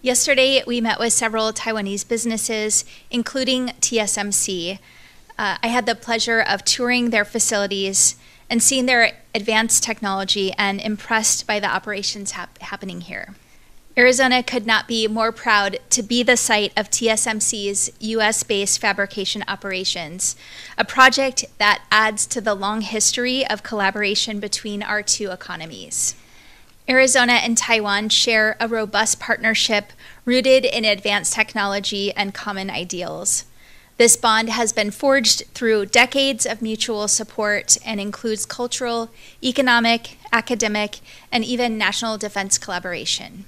Yesterday, we met with several Taiwanese businesses, including TSMC. I had the pleasure of touring their facilities and seeing their advanced technology and impressed by the operations happening here. Arizona could not be more proud to be the site of TSMC's U.S.-based fabrication operations, a project that adds to the long history of collaboration between our two economies. Arizona and Taiwan share a robust partnership rooted in advanced technology and common ideals. This bond has been forged through decades of mutual support and includes cultural, economic, academic, and even national defense collaboration.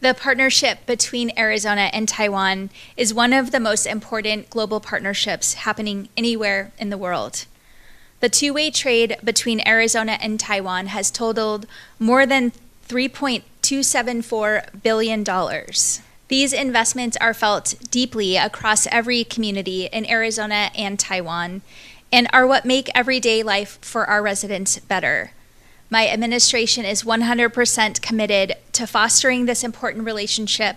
The partnership between Arizona and Taiwan is one of the most important global partnerships happening anywhere in the world. The two-way trade between Arizona and Taiwan has totaled more than $3.274 billion. These investments are felt deeply across every community in Arizona and Taiwan and are what make everyday life for our residents better. My administration is 100% committed to fostering this important relationship,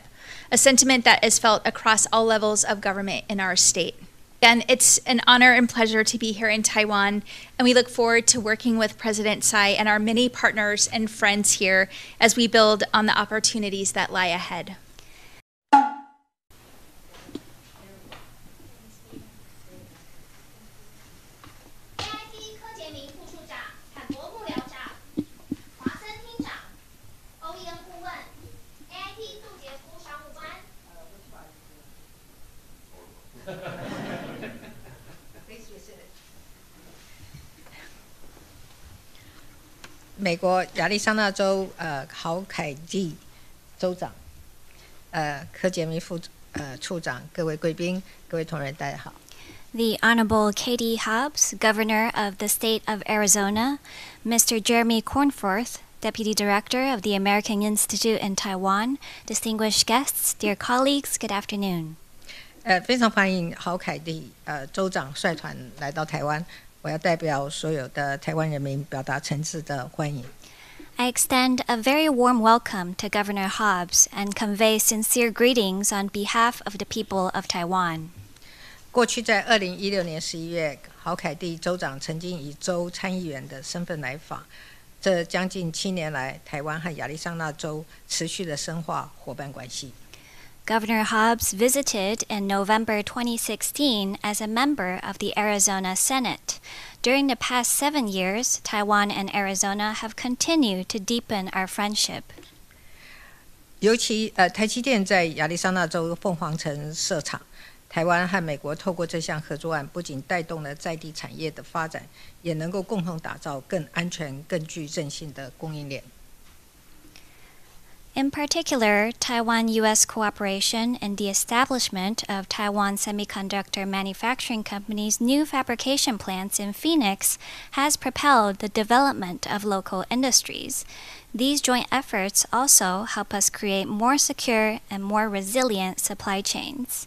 a sentiment that is felt across all levels of government in our state. Again, it's an honor and pleasure to be here in Taiwan, and we look forward to working with President Tsai and our many partners and friends here as we build on the opportunities that lie ahead.美国亚利桑那州郝凯蒂州长，柯洁明副处长，各位贵宾，各位同仁，大家好。The Honorable Katie Hobbs, Governor of the State of Arizona, Mr. Jeremy Cornforth, Deputy Director of the American Institute in Taiwan, distinguished guests, dear colleagues, good afternoon. 非常欢迎郝凯蒂州长率团来到台湾。 I extend a very warm welcome to Governor Hobbs and convey sincere greetings on behalf of the people of Taiwan. 过去在2016年11月，郝凯蒂州长曾经以州参议员的身份来访。这将近7年来，台湾和亚利桑那州持续的深化伙伴关系。 Governor Hobbs visited in November 2016 as a member of the Arizona Senate. During the past 7 years, Taiwan and Arizona have continued to deepen our friendship. 尤其台积电在亚利桑那州凤凰城设厂，台湾和美国透过这项合作案，不仅带动了在地产业的发展，也能够共同打造更安全、更具韧性的供应链。 In particular, Taiwan-U.S. cooperation in the establishment of Taiwan Semiconductor Manufacturing Company's new fabrication plants in Phoenix has propelled the development of local industries. These joint efforts also help us create more secure and more resilient supply chains.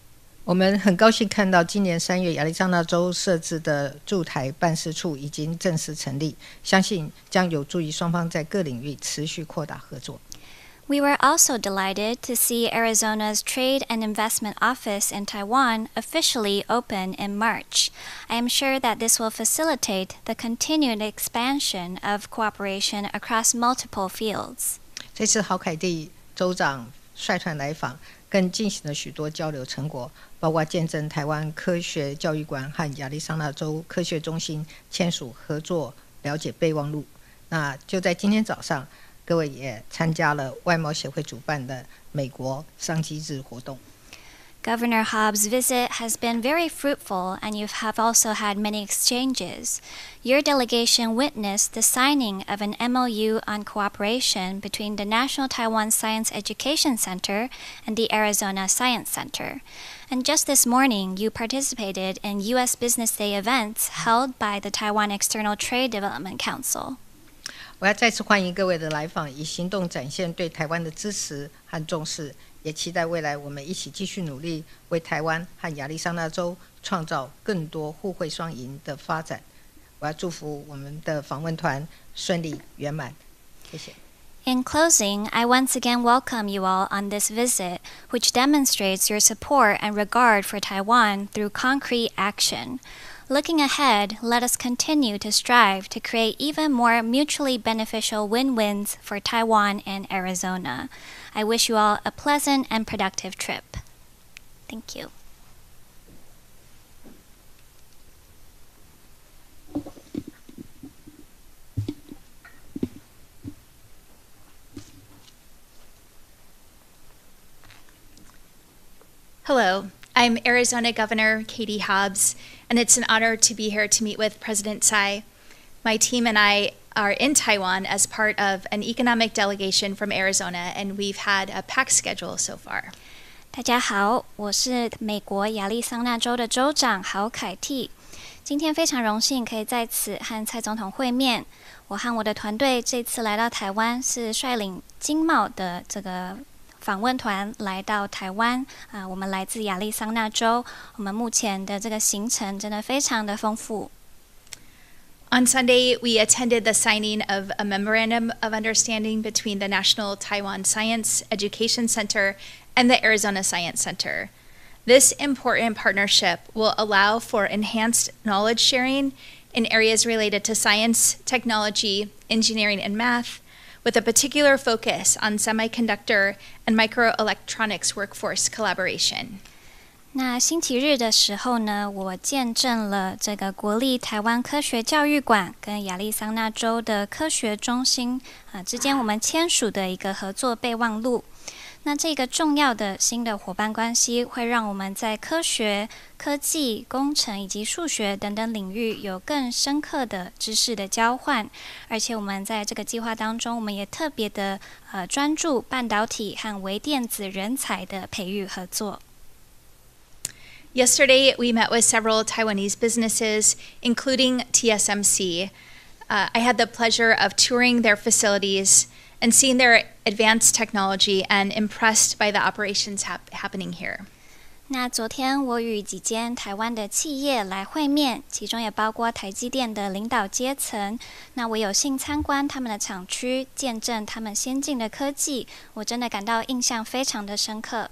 我们很高兴看到，今年3月亚利桑那州设置的驻台办事处已经正式成立，相信将有助于双方在各领域持续扩大合作。 We were also delighted to see Arizona's Trade and Investment Office in Taiwan officially open in March. I am sure that this will facilitate the continued expansion of cooperation across multiple fields. 这次郝凯蒂州长率团来访，更进行了许多交流成果，包括见证台湾科学教育馆和亚利桑那州科学中心签署合作了解备忘录。那就在今天早上。 各位也参加了外贸协会主办的美国商机日活动。Governor Hobbs' visit has been very fruitful, and you have also had many exchanges. Your delegation witnessed the signing of an MOU on cooperation between the National Taiwan Science Education Center and the Arizona Science Center. And just this morning, you participated in U.S. Business Day events held by the Taiwan External Trade Development Council. 我要再次欢迎各位的来访，以行动展现对台湾的支持和重视，也期待未来我们一起继续努力，为台湾和亚利桑那州创造更多互惠双赢的发展。我要祝福我们的访问团顺利圆满，谢谢。In closing, I once again welcome you all on this visit, which demonstrates your support and regard for Taiwan through concrete action. Looking ahead, let us continue to strive to create even more mutually beneficial win-wins for Taiwan and Arizona. I wish you all a pleasant and productive trip. Thank you. Hello, I'm Arizona Governor Katie Hobbs, and it's an honor to be here to meet with President Tsai. My team and I are in Taiwan as part of an economic delegation from Arizona, and we've had a packed schedule so far. 大家好，我是美国亚利桑那州的州长郝凯蒂。今天非常荣幸可以在此和蔡总统会面。我和我的团队这次来到台湾，是率领经贸的这个。 访问团来到台湾啊，我们来自亚利桑那州。我们目前的这个行程真的非常的丰富。On Sunday, we attended the signing of a memorandum of understanding between the National Taiwan Science Education Center and the Arizona Science Center. This important partnership will allow for enhanced knowledge sharing in areas related to science, technology, engineering, and math, with a particular focus on semiconductor and microelectronics workforce collaboration. 那星期日的时候呢，我见证了这个国立台湾科学教育馆跟亚利桑那州的科学中心之间我们签署的一个合作备忘录。那这个重要的新的伙伴关系会让我们在科学、科技、工程以及数学等等领域有更深刻的知识的交换，而且我们在这个计划当中，我们也特别的专注半导体和微电子人才的培育合作。 Yesterday, we met with several Taiwanese businesses, including TSMC. I had the pleasure of touring their facilities and seeing their advanced technology and impressed by the operations happening here. 那昨天我与几间台湾的企业来会面，其中也包括台积电的领导阶层。那我有幸参观他们的厂区，见证他们先进的科技，我真的感到印象非常的深刻。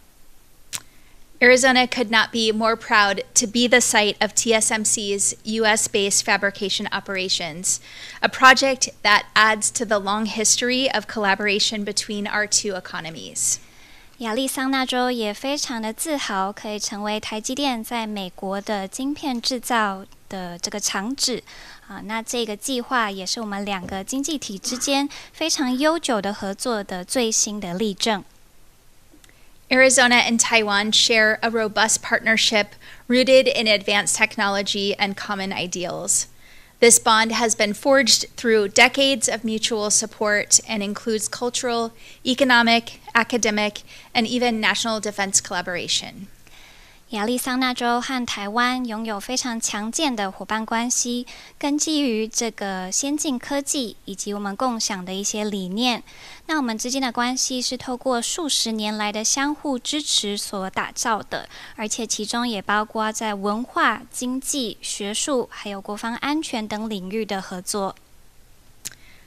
Arizona could not be more proud to be the site of TSMC's U.S.-based fabrication operations, a project that adds to the long history of collaboration between our two economies. 亚利桑那州也非常的自豪，可以成为台积电在美国的晶片制造的这个厂址。那这个计划也是我们两个经济体之间非常悠久的合作的最新的例证。 Arizona and Taiwan share a robust partnership rooted in advanced technology and common ideals. This bond has been forged through decades of mutual support and includes cultural, economic, academic, and even national defense collaboration. 亚利桑那州和台湾拥有非常强健的伙伴关系，根基于这个先进科技以及我们共享的一些理念。那我们之间的关系是透过数十年来的相互支持所打造的，而且其中也包括在文化、经济、学术还有国防安全等领域的合作。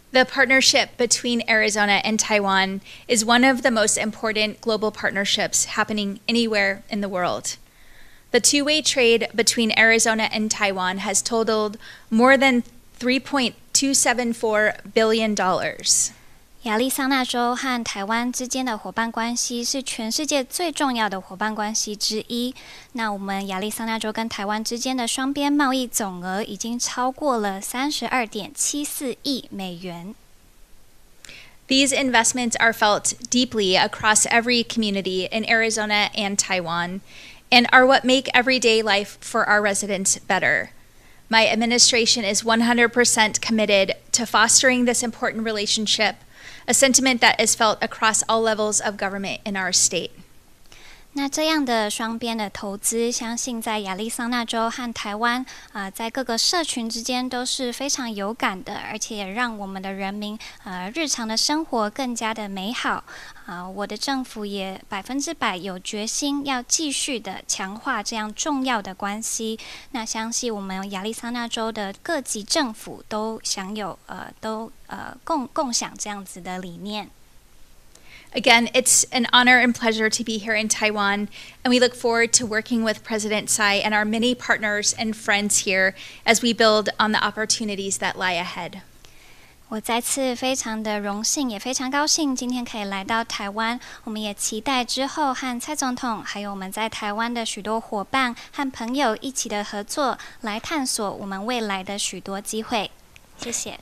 The partnership between Arizona and Taiwan is one of the most important global partnerships happening anywhere in the world. The two-way trade between Arizona and Taiwan has totaled more than $3.274 billion. 亚利桑那州和台湾之间的伙伴关系是全世界最重要的伙伴关系之一。那我们亚利桑那州跟台湾之间的双边贸易总额已经超过了32.74亿美元。 These investments are felt deeply across every community in Arizona and Taiwan, and are what make everyday life for our residents better. My administration is 100% committed to fostering this important relationship, a sentiment that is felt across all levels of government in our state. 那这样的双边的投资，相信在亚利桑那州和台湾在各个社群之间都是非常有感的，而且也让我们的人民日常的生活更加的美好。我的政府也100%有决心要继续的强化这样重要的关系。那相信我们亚利桑那州的各级政府都享有共享这样子的理念。Again, it's an honor and pleasure to be here in Taiwan, and we look forward to working with President Tsai and our many partners and friends here as we build on the opportunities that lie ahead. 我再次非常的荣幸，也非常高兴今天可以来到台湾。我们也期待之后和蔡总统，还有我们在台湾的许多伙伴和朋友一起的合作，来探索我们未来的许多机会。谢谢。